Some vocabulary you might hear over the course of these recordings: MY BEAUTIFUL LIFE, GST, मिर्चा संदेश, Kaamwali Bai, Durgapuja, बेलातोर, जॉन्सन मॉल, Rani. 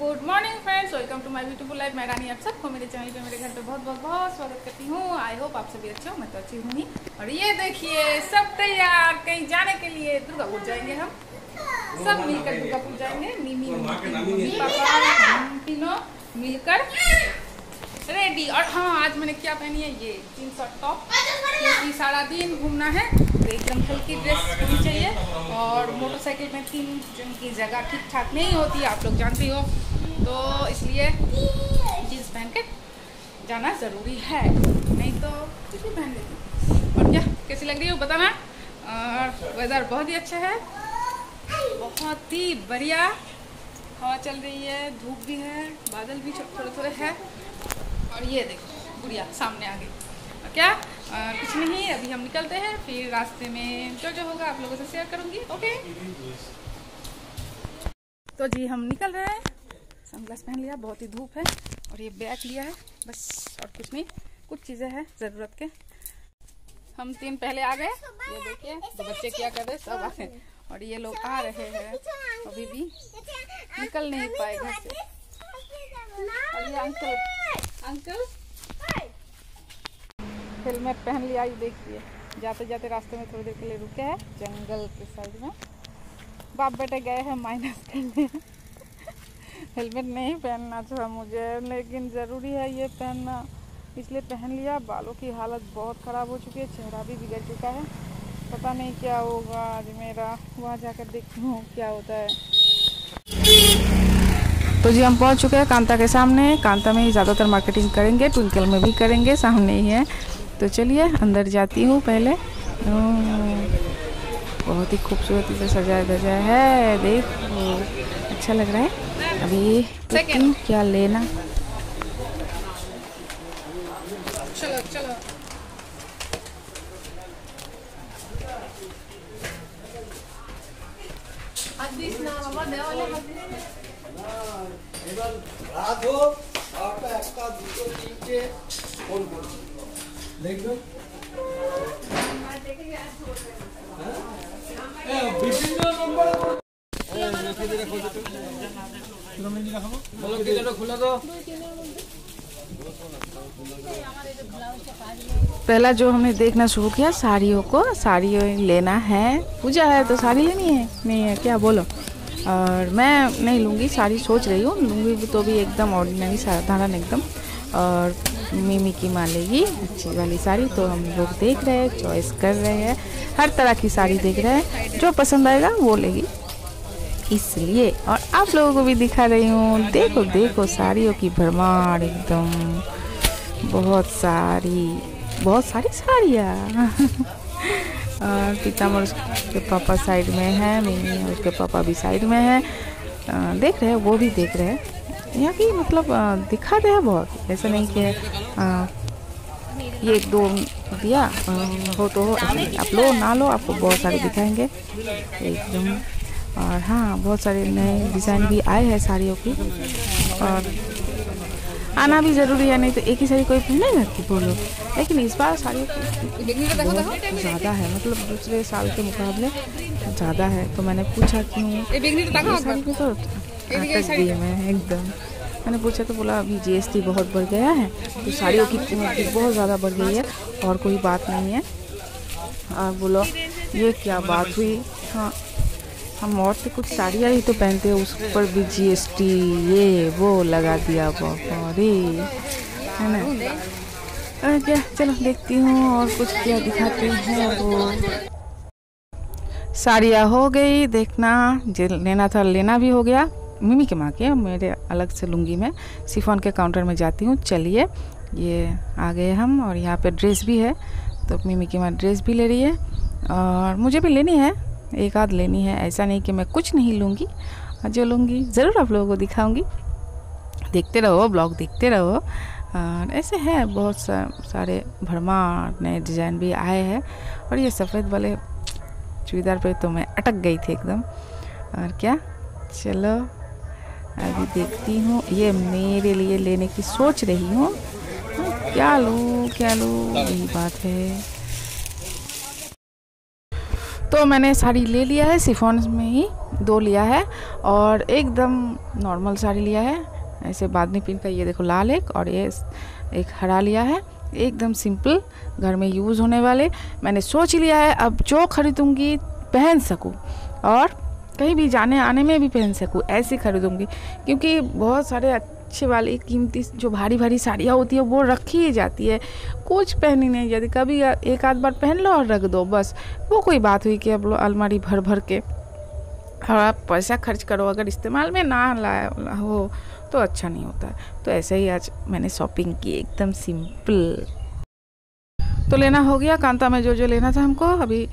Good morning friends, welcome to my beautiful life. मैं रानी, आप सबको मेरे चैनल पे, मेरे घर पे बहुत बहुत बहुत स्वागत करती हूँ। आई होप आप सभी अच्छे हो, मैं तो अच्छी हूँ। और ये देखिए सब तैयार, कहीं जाने के लिए दुर्गापुर जाएंगे। हम सब मिलकर दुर्गापुर जाएंगे। मिमी, मम्मी, पापा, तीनों मिलकर रेडी। और हाँ, आज मैंने क्या पहनी है, ये जीन्स और टॉप, क्योंकि सारा दिन घूमना है तो एकदम हल्की ड्रेस होनी चाहिए। और मोटरसाइकिल में 3 जन की जगह ठीक ठाक नहीं होती, आप लोग जानते हो, तो इसलिए जीन्स पहन के जाना ज़रूरी है, नहीं तो कुछ भी पहन लेती। और क्या कैसी लग रही हो बताना। और वेदर बहुत ही अच्छा है, बहुत ही बढ़िया, हवा चल रही है, धूप भी है, बादल भी थोड़े थोड़े है। और ये देखो गुड़िया सामने आ गई। और क्या कुछ नहीं, अभी हम निकलते हैं, फिर रास्ते में जो होगा आप लोगों से शेयर करूँगी। ओके, तो जी हम निकल रहे हैं। सनग्लास पहन लिया, बहुत ही धूप है। और ये बैग लिया है बस, और कुछ नहीं, कुछ चीज़ें हैं ज़रूरत के। हम 3 पहले आ गए, ये देखिए तो बच्चे क्या कर रहे, सब आ गए। और ये लोग आ रहे हैं, अभी भी निकल नहीं पाए घर से। और ये अंकल हेलमेट पहन लिया, ये देखिए जाते जाते रास्ते में थोड़ी देर के लिए रुके हैं जंगल के साइड में। बाप बेटे गए हैं माइनस करने। हेलमेट नहीं पहनना था मुझे, लेकिन ज़रूरी है ये पहनना, इसलिए पहन लिया। बालों की हालत बहुत ख़राब हो चुकी है, चेहरा भी बिगड़ चुका है, पता नहीं क्या होगा आज मेरा। वहाँ जाकर देखती हूँ क्या होता है। तो जी हम पहुँच चुके हैं कांता के सामने। कांता में ही ज़्यादातर मार्केटिंग करेंगे, ट्विंकल में भी करेंगे, सामने ही है। तो चलिए अंदर जाती हूँ पहले। बहुत ही खूबसूरती से सजाया गया है, देख अच्छा लग रहा है। अभी तो क्या लेना, चलो चलो। पहला जो हमने देखना शुरू किया साड़ियों को, साड़ी लेना है, पूजा है तो साड़ी लेनी है, नहीं है क्या बोलो। और मैं नहीं लूँगी साड़ी, सोच रही हूँ, लूँगी तो भी एकदम ऑर्डिनरी, साधारण एकदम। और मिमी की माँ लेगी अच्छी वाली साड़ी, तो हम लोग देख रहे हैं, चॉइस कर रहे हैं, हर तरह की साड़ी देख रहे हैं, जो पसंद आएगा वो लेगी, इसलिए। और आप लोगों को भी दिखा रही हूँ, देखो देखो साड़ियों की भरमार एकदम, बहुत सारी साड़ियाँ। और पितामह और उसके पापा साइड में हैं, मिमी और उसके पापा भी साइड में हैं, देख रहे हैं, वो भी देख रहे हैं। यहाँ की मतलब दिखा रहे हैं बहुत, ऐसा नहीं कि ये 2 दिया हो तो हो, आप लो ना लो, आपको बहुत सारे दिखाएंगे एकदम। और हाँ, बहुत सारे नए डिज़ाइन भी आए हैं साड़ियों की, और आना भी ज़रूरी है, नहीं तो एक ही साड़ी कोई पहनेगा कि बोलो। लेकिन इस बार साड़ियों की ज़्यादा है, मतलब दूसरे साल के मुकाबले ज़्यादा है। तो मैंने पूछा क्यों, साड़ी की तो आटक दी मैं एकदम। मैंने पूछा तो बोला अभी GST बहुत बढ़ गया है, तो साड़ियों की कीमत बहुत ज़्यादा बढ़ गई है, और कोई बात नहीं है। और बोलो ये क्या बात हुई, हाँ हम और तो कुछ साड़ियाँ ही तो पहनते हैं, उस पर भी GST ये वो लगा दिया, बहुत रे है ना क्या। चलो देखती हूँ और कुछ क्या दिखाते हैं। वो साड़ियाँ हो गई देखना, जो लेना था लेना भी हो गया, मिमी के माँ के, मेरे अलग से लूँगी मैं। शिफॉन के काउंटर में जाती हूँ। चलिए ये आ गए हम, और यहाँ पे ड्रेस भी है, तो मिमी की माँ ड्रेस भी ले रही है, और मुझे भी लेनी है, एक आध लेनी है, ऐसा नहीं कि मैं कुछ नहीं लूँगी। जो लूँगी ज़रूर आप लोगों को दिखाऊंगी, देखते रहो, ब्लॉग देखते रहो। और ऐसे है बहुत सारे भरमार नए डिज़ाइन भी आए हैं। और ये सफ़ेद वाले चूड़ीदार पे तो मैं अटक गई थी एकदम। और क्या, चलो अभी देखती हूँ, ये मेरे लिए लेने की सोच रही हूँ, क्या लूँ यही बात है। तो तो मैंने साड़ी ले लिया है, शिफॉन में ही दो लिया है और एकदम नॉर्मल साड़ी लिया है ऐसे बादनी पिंक का, ये देखो लाल एक और ये एक हरा लिया है, एकदम सिंपल घर में यूज़ होने वाले। मैंने सोच लिया है अब जो खरीदूँगी पहन सकूँ और कहीं भी जाने आने में भी पहन सकूँ ऐसे खरीदूँगी, क्योंकि बहुत सारे अच्छे वाले कीमती जो भारी भारी साड़ियाँ होती है वो रखी ही जाती है, कुछ पहनी नहीं जाती, कभी एक आध बार पहन लो और रख दो बस। वो कोई बात हुई कि अब अलमारी भर भर के और आप पैसा खर्च करो, अगर इस्तेमाल में ना लाया हो तो अच्छा नहीं होता है। तो ऐसे ही आज मैंने शॉपिंग की एकदम सिंपल। तो लेना हो गया कांता में जो जो लेना था हमको, अभी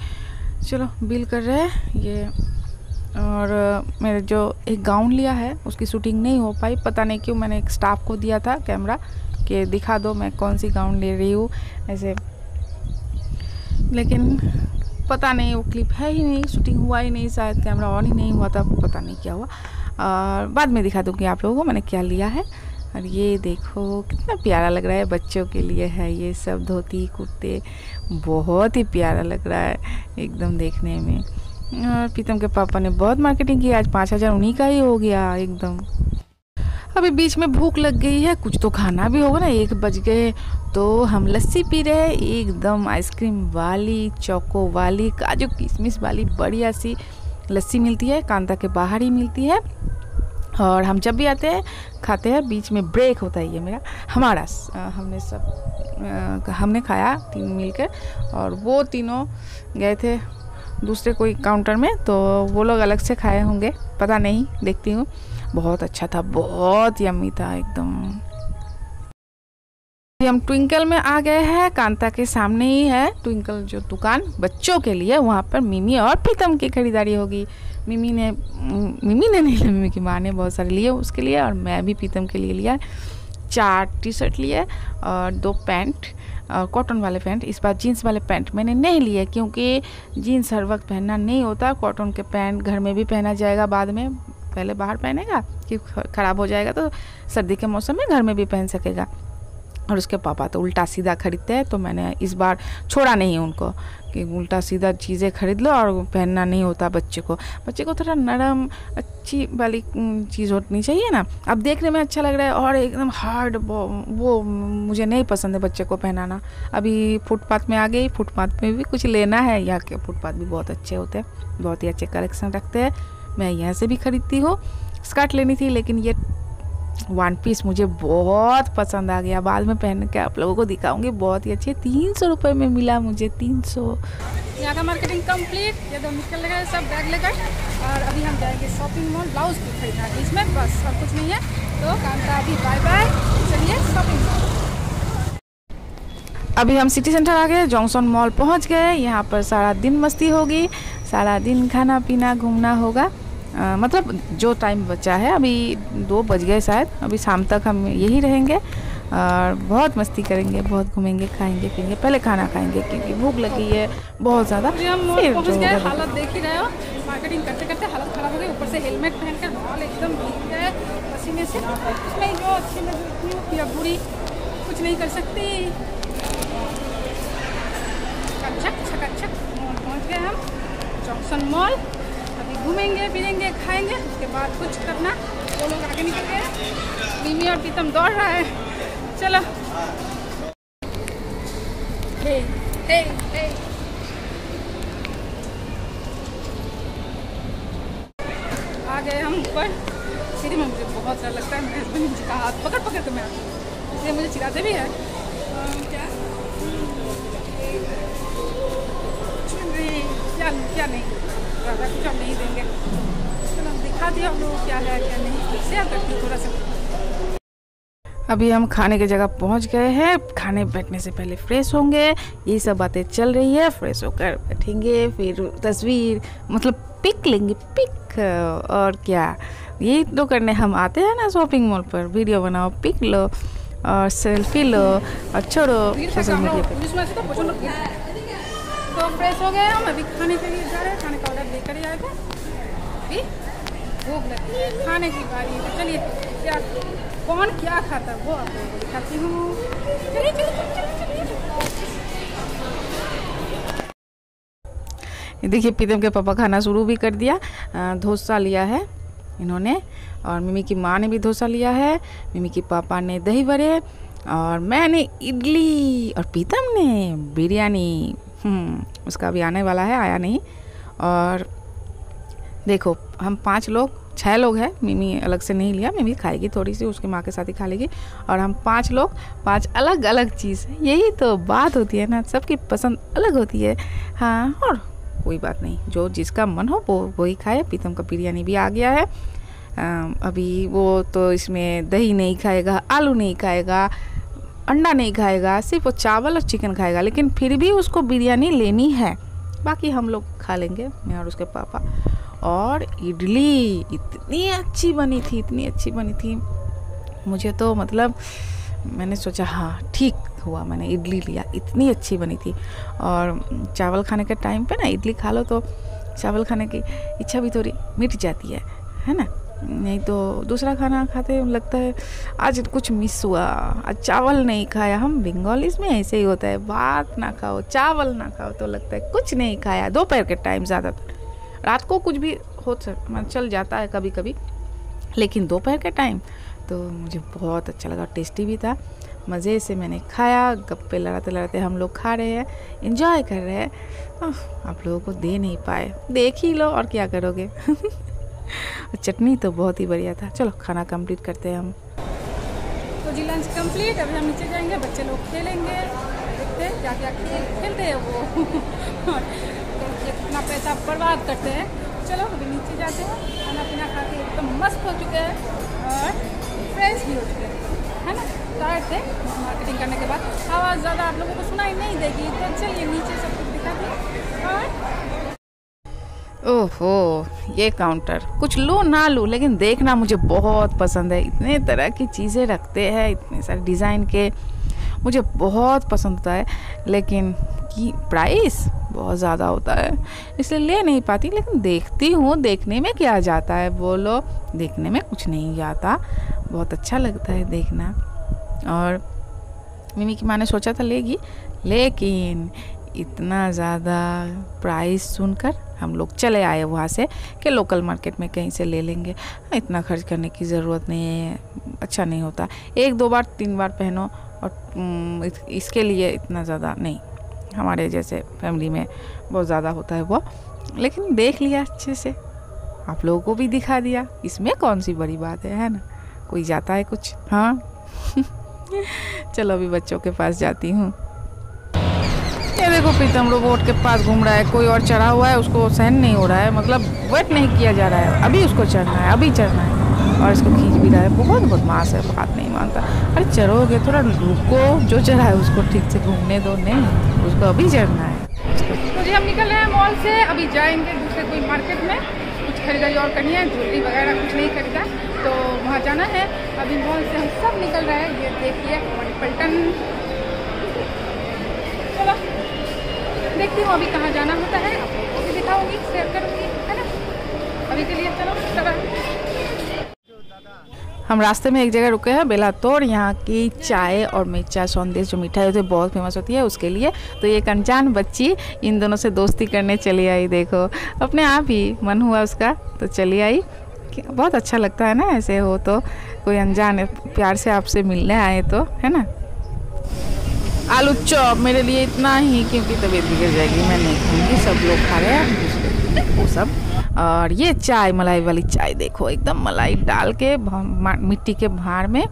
चलो बिल कर रहे हैं ये। और मेरे जो एक गाउन लिया है उसकी शूटिंग नहीं हो पाई, पता नहीं क्यों, मैंने एक स्टाफ को दिया था कैमरा कि दिखा दो मैं कौन सी गाउन ले रही हूँ ऐसे, लेकिन पता नहीं वो क्लिप है ही नहीं, शूटिंग हुआ ही नहीं, शायद कैमरा ऑन ही नहीं हुआ था, पता नहीं क्या हुआ। और बाद में दिखा दूँगी आप लोगों को मैंने क्या लिया है। और ये देखो कितना प्यारा लग रहा है, बच्चों के लिए है ये सब धोती कुर्ते, बहुत ही प्यारा लग रहा है एकदम देखने में। और प्रीतम के पापा ने बहुत मार्केटिंग की आज, 5000 उन्हीं का ही हो गया एकदम। अभी बीच में भूख लग गई है, कुछ तो खाना भी होगा ना, 1 बज गए। तो हम लस्सी पी रहे हैं एकदम आइसक्रीम वाली, चौको वाली, काजू किशमिश वाली, बढ़िया सी लस्सी मिलती है कांता के बाहर ही मिलती है। और हम जब भी आते हैं खाते हैं, बीच में ब्रेक होता है ये मेरा हमारा, हमने सब हमने खाया तीन मिलकर, और वो तीनों गए थे दूसरे कोई काउंटर में तो वो लोग अलग से खाए होंगे, पता नहीं, देखती हूँ। बहुत अच्छा था, बहुत यम्मी था एकदम। हम ट्विंकल में आ गए हैं, कांता के सामने ही है ट्विंकल जो दुकान बच्चों के लिए, वहाँ पर मिमी और प्रीतम की खरीदारी होगी। मिमी ने नहीं, मिमी की माँ ने बहुत सारे लिए उसके लिए, और मैं भी प्रीतम के लिए लिया 4 टी-शर्ट लिए और 2 पैंट, कॉटन वाले पैंट। इस बार जीन्स वाले पैंट मैंने नहीं लिए क्योंकि जीन्स हर वक्त पहनना नहीं होता, कॉटन के पैंट घर में भी पहना जाएगा बाद में, पहले बाहर पहनेगा कि ख़राब हो जाएगा, तो सर्दी के मौसम में घर में भी पहन सकेगा। और उसके पापा तो उल्टा सीधा खरीदते हैं, तो मैंने इस बार छोड़ा नहीं उनको कि उल्टा सीधा चीज़ें खरीद लो और पहनना नहीं होता बच्चे को। बच्चे को थोड़ा नरम अच्छी वाली चीज़ होनी चाहिए ना, अब देखने में अच्छा लग रहा है, और एकदम हार्ड वो मुझे नहीं पसंद है बच्चे को पहनाना। अभी फुटपाथ में आ गई, फुटपाथ में भी कुछ लेना है, यहाँ के फुटपाथ भी बहुत अच्छे होते हैं, बहुत ही अच्छे कलेक्शन रखते हैं, मैं यहाँ से भी खरीदती हूँ। स्कर्ट लेनी थी लेकिन ये 1 पीस मुझे बहुत पसंद आ गया, बाद में पहन के आप लोगों को दिखाऊंगी, बहुत ही अच्छे 300 रुपये में मिला मुझे, 300। यहाँ का मार्केटिंग कंप्लीट, जब हम निकल लगे सब बैग लेकर, और अभी हम जाएंगे शॉपिंग मॉल, ब्लाउज भी खरीदना है इसमें, बस और कुछ नहीं है। तो कांता अभी बाय बाय, चलिए शॉपिंग मॉल। अभी हम सिटी सेंटर आ गए, जॉन्सन मॉल पहुँच गए, यहाँ पर सारा दिन मस्ती होगी, सारा दिन खाना पीना घूमना होगा, मतलब जो टाइम बचा है, अभी 2 बज गए शायद, अभी शाम तक हम यही रहेंगे और बहुत मस्ती करेंगे, बहुत घूमेंगे, खाएंगे पीएंगे, पहले खाना खाएंगे क्योंकि भूख लगी है बहुत ज़्यादा। हालत देख ही रहे हो, मार्केटिंग करते करते हालत खराब हो गई, ऊपर से हेलमेट पहनकर बाल एकदम भीग गए पसीने से, उसमें जो अच्छी लगी या बुरी कुछ नहीं कर सकती। छक पहुँच गए हम जॉन्सन मॉल, घूमेंगे फिरेंगे खाएंगे, उसके बाद कुछ करना। वो लोग आगे निकल गए, मिमी और प्रीतम दौड़ रहा है, चलो। हे हे हे, आ गए हम ऊपर सीढ़ी में, मुझे बहुत डर लगता है, मेरे हस्बैंड मुझे का हाथ पकड़ पकड़ के मैं आती हूँ, इसलिए मुझे चिढ़ाते भी है। क्या क्या क्या नहीं, ज़्यादा कुछ हम नहीं देंगे, चलो हम दिखा दिया हम लोग क्या है क्या नहीं, शेयर करती हूँ थोड़ा सा। अभी हम खाने की जगह पहुंच गए हैं, खाने बैठने से पहले फ्रेश होंगे, ये सब बातें चल रही है, फ्रेश होकर बैठेंगे, फिर तस्वीर मतलब पिक लेंगे, पिक और क्या, ये तो करने हम आते हैं ना शॉपिंग मॉल पर, वीडियो बनाओ, पिक लो और सेल्फी लो और छोड़ो सोशल मीडिया पर। तो फ्रेश हो गए हम, अभी खाने के लिए जा रहे हैं, खाने का ऑर्डर लेकर ही आएगा, अभी भूख लगी है, खाने की बारी है। चलिए क्या कौन क्या खाता है वो आप लोगों को दिखाती हूँ, चलिए। देखिए प्रीतम के पापा खाना शुरू भी कर दिया, डोसा लिया है इन्होंने और मिमी की माँ ने भी डोसा लिया है, मिमी के पापा ने दही बड़े और मैंने इडली और प्रीतम ने बिरयानी। उसका भी आने वाला है, आया नहीं। और देखो हम 6 लोग हैं, मिमी अलग से नहीं लिया, मिमी खाएगी थोड़ी सी, उसकी माँ के साथ ही खा लेगी। और हम 5 लोग 5 अलग अलग चीज़, यही तो बात होती है ना, सबकी पसंद अलग होती है। हाँ और कोई बात नहीं, जो जिसका मन हो वो वही खाए। प्रीतम का बिरयानी भी आ गया है, अभी वो तो इसमें दही नहीं खाएगा, आलू नहीं खाएगा, अंडा नहीं खाएगा, सिर्फ वो चावल और चिकन खाएगा, लेकिन फिर भी उसको बिरयानी लेनी है। बाकी हम लोग खा लेंगे, मैं और उसके पापा। और इडली इतनी अच्छी बनी थी, इतनी अच्छी बनी थी, मुझे तो मतलब मैंने सोचा हाँ ठीक हुआ मैंने इडली लिया, इतनी अच्छी बनी थी। और चावल खाने के टाइम पे ना इडली खा लो तो चावल खाने की इच्छा भी थोड़ी मिट जाती है ना, नहीं तो दूसरा खाना खाते लगता है आज कुछ मिस हुआ, आज चावल नहीं खाया। हम बंगालीज़ में ऐसे ही होता है, भात ना खाओ चावल ना खाओ तो लगता है कुछ नहीं खाया। दोपहर के टाइम ज़्यादातर, रात को कुछ भी हो चल जाता है कभी कभी, लेकिन दोपहर के टाइम तो मुझे बहुत अच्छा लगा, टेस्टी भी था, मज़े से मैंने खाया। गप्पे लड़ाते लड़ाते हम लोग खा रहे हैं, एंजॉय कर रहे हैं। आप लोगों को दे नहीं पाए, देख ही लो और क्या करोगे। चटनी तो बहुत ही बढ़िया था। चलो खाना कंप्लीट करते हैं हम तो। जी लंच कंप्लीट, अभी हम नीचे जाएंगे, बच्चे लोग खेलेंगे, देखते हैं क्या क्या खेलते हैं वो, इतना पैसा बर्बाद करते हैं। चलो अभी नीचे जाते हैं, खाना पीना खा के एकदम मस्त हो चुके हैं और फ्रेश भी हो चुके हैं, है ना। टायर्ड थे मार्केटिंग करने के बाद, आवाज़ ज़्यादा आप लोगों को सुनाई नहीं देगी, तो चलिए नीचे सब कुछ दिखाते हैं। और ओहो ये काउंटर, कुछ लो ना लो लेकिन देखना मुझे बहुत पसंद है। इतने तरह की चीज़ें रखते हैं, इतने सारे डिज़ाइन के, मुझे बहुत पसंद होता है, लेकिन की प्राइस बहुत ज़्यादा होता है इसलिए ले नहीं पाती। लेकिन देखती हूँ देखने में क्या जाता है, बोलो देखने में कुछ नहीं जाता, बहुत अच्छा लगता है देखना। और मिमी की माँ ने सोचा था लेगी, लेकिन इतना ज़्यादा प्राइस सुनकर हम लोग चले आए वहाँ से कि लोकल मार्केट में कहीं से ले लेंगे, इतना खर्च करने की ज़रूरत नहीं है, अच्छा नहीं होता, 1-2 बार 3 बार पहनो और इसके लिए इतना ज़्यादा नहीं, हमारे जैसे फैमिली में बहुत ज़्यादा होता है वो। लेकिन देख लिया अच्छे से, आप लोगों को भी दिखा दिया, इसमें कौन सी बड़ी बात है ना, कोई जाता है कुछ। हाँ चलो अभी बच्चों के पास जाती हूँ। ये देखो प्रीतम रोबोट के पास घूम रहा है, कोई और चढ़ा हुआ है, उसको सहन नहीं हो रहा है, मतलब वेट नहीं किया जा रहा है, अभी उसको चढ़ना है, अभी चढ़ना है, और इसको खींच भी रहा है। बहुत बदमाश है, बात नहीं मानता। अरे चढ़ोगे थोड़ा रुको, जो चढ़ा है उसको ठीक से घूमने दो, नहीं उसको अभी चढ़ना है। तो जी हम निकल रहे हैं मॉल से, अभी जाएंगे दूसरे कोई मार्केट में, कुछ खरीदारी और करनी है, ज्वेलरी वगैरह कुछ नहीं खरीदा तो वहाँ जाना है। अभी मॉल से हम सब निकल रहे हैं, ये देखिए हमारी पलटन। चलो देखती हूँ अभी कहाँ जाना होता है, वो भी दिखाऊंगी, शेयर करूँगी, है ना। अभी के लिए चलो सब। हम रास्ते में एक जगह रुके हैं, बेलातोर, यहाँ की चाय और मिर्चा संदेश जो मिठाई होती है बहुत फेमस होती है उसके लिए। तो ये अनजान बच्ची इन दोनों से दोस्ती करने चली आई, देखो अपने आप ही मन हुआ उसका तो चली आई। बहुत अच्छा लगता है ना ऐसे हो तो, कोई अनजान प्यार से आपसे मिलने आए तो, है ना। आलू चॉप मेरे लिए इतना ही, क्योंकि तबीयत बिगड़ जाएगी, मैं नहीं खाऊंगी, सब लोग खा रहे हैं वो सब। और ये चाय, मलाई वाली चाय, देखो एकदम मलाई डाल के मिट्टी के भांड में,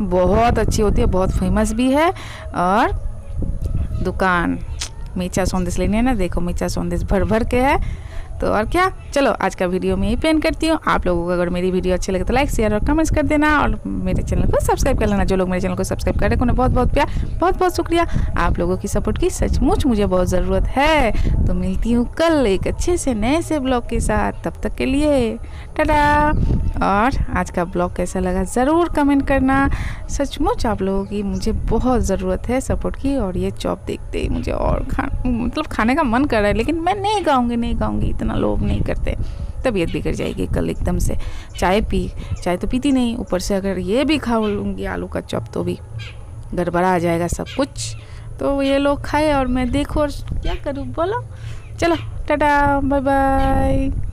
बहुत अच्छी होती है, बहुत फेमस भी है। और दुकान मिर्चा संदेश लेने है ना, देखो मिर्चा संदेश भर भर के है। तो और क्या, चलो आज का वीडियो मैं यही पेन करती हूँ। आप लोगों को अगर मेरी वीडियो अच्छी लगे तो लाइक शेयर और कमेंट्स कर देना, और मेरे चैनल को सब्सक्राइब कर लेना। जो लोग मेरे चैनल को सब्सक्राइब कर रहे हैं उन्हें बहुत बहुत प्यार, बहुत बहुत शुक्रिया, आप लोगों की सपोर्ट की सचमुच मुझे बहुत ज़रूरत है। तो मिलती हूँ कल एक अच्छे से नए से ब्लॉग के साथ, तब तक के लिए टाटा। और आज का ब्लॉग कैसा लगा ज़रूर कमेंट करना, सचमुच आप लोगों की मुझे बहुत ज़रूरत है सपोर्ट की। और ये चॉप देखते ही मुझे और मतलब खाने का मन कर रहा है, लेकिन मैं नहीं खाऊंगी, नहीं खाऊंगी, इतना लोभ नहीं करते, तबीयत बिगड़ जाएगी कल एकदम से। चाय तो पीती नहीं, ऊपर से अगर ये भी खा लूँगी आलू का चॉप तो भी गड़बड़ा आ जाएगा सब कुछ। तो ये लोग खाए और मैं देखूँ और क्या करूँ बोलो। चलो टाटा बाय बाय।